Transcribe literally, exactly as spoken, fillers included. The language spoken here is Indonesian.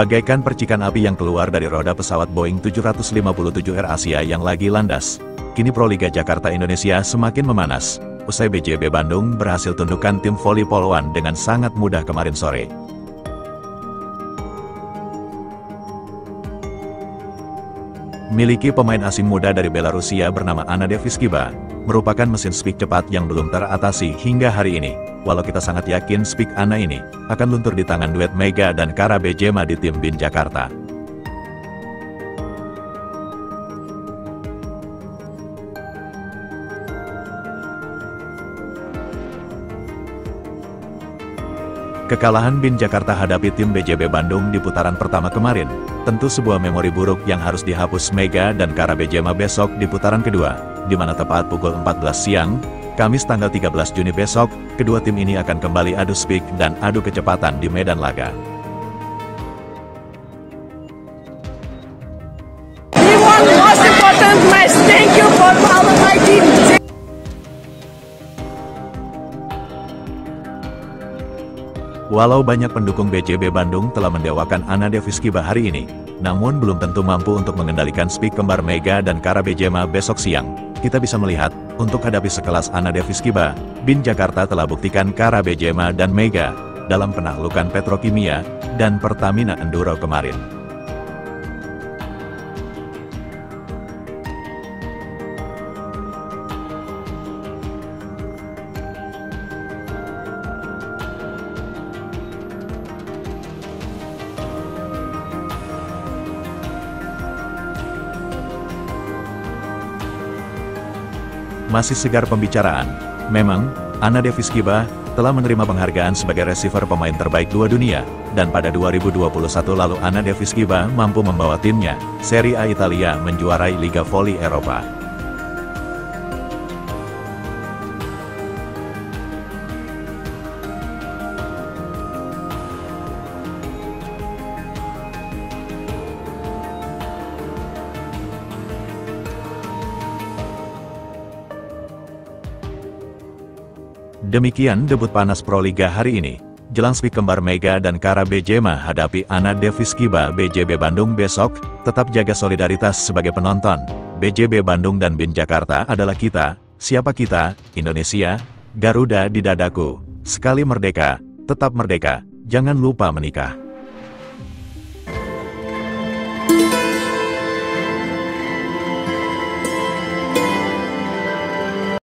Bagaikan percikan api yang keluar dari roda pesawat Boeing tujuh lima tujuh R Asia yang lagi landas, kini ProLiga Jakarta Indonesia semakin memanas, usai B J B Bandung berhasil tundukkan tim voli Polwan dengan sangat mudah kemarin sore. Miliki pemain asing muda dari Belarusia bernama Hanna Davyskiba, merupakan mesin speed cepat yang belum teratasi hingga hari ini. Walau kita sangat yakin speed Hanna ini akan luntur di tangan duet Mega dan Kara Bajema di tim Bin Jakarta. Kekalahan B I N Jakarta hadapi tim B J B Bandung di putaran pertama kemarin, tentu sebuah memori buruk yang harus dihapus Mega dan Kara Bajema besok di putaran kedua, di mana tepat pukul empat belas siang, Kamis tanggal tiga belas Juni besok, kedua tim ini akan kembali adu speed dan adu kecepatan di medan laga. Walau banyak pendukung B J B Bandung telah mendewakan Hanna Davyskiba hari ini, namun belum tentu mampu untuk mengendalikan speed kembar Mega dan Kara Bajema besok siang. Kita bisa melihat, untuk hadapi sekelas Hanna Davyskiba, B I N Jakarta telah buktikan Kara Bajema dan Mega dalam penaklukan Petrokimia dan Pertamina Enduro kemarin. Masih segar pembicaraan, memang, Hanna Davyskiba telah menerima penghargaan sebagai receiver pemain terbaik dua dunia, dan pada dua ribu dua puluh satu lalu Hanna Davyskiba mampu membawa timnya, Serie A Italia menjuarai Liga Voli Eropa. Demikian debut panas Proliga hari ini. Jelang speed kembar Mega dan Kara Bajema hadapi Hanna Davyskiba B J B Bandung besok, tetap jaga solidaritas sebagai penonton. B J B Bandung dan B I N Jakarta adalah kita, siapa kita, Indonesia, Garuda di dadaku. Sekali merdeka, tetap merdeka, jangan lupa menikah.